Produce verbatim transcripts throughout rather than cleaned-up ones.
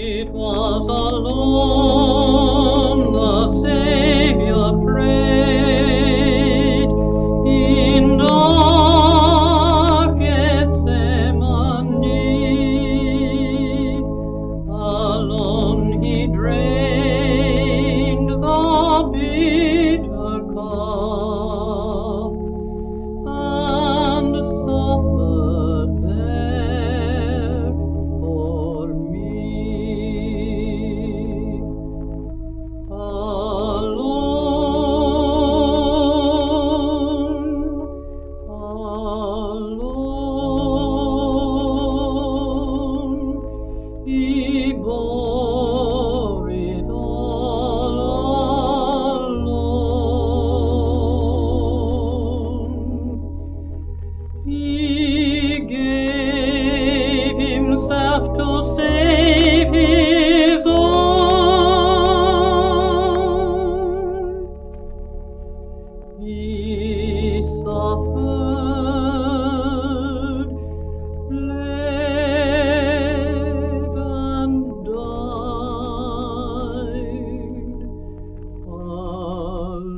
It was alone the Savior prayed in dark Gethsemane. Alone he drained the bitter cup and suffered there for me. Alone, alone, he bore it all alone. He gave himself to save his own. He suffered, bled, and died alone. Alone.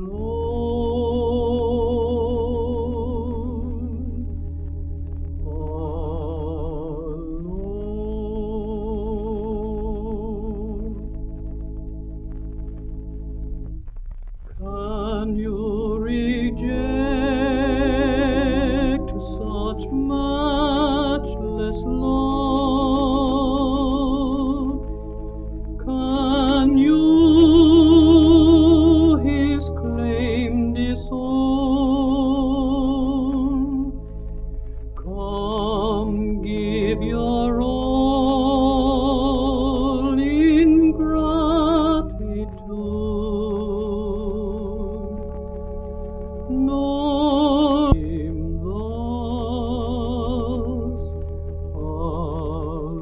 Can you reject such matchless love? Can you his claim disown? Come, give your all in gratitude. Know him thus alone.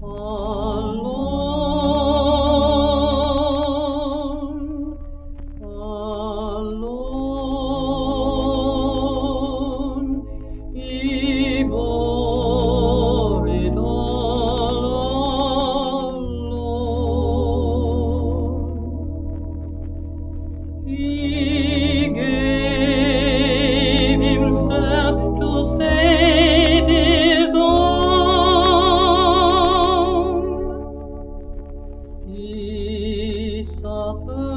Alone, alone, he bore it all alone. He gave himself to save his own. He suffered.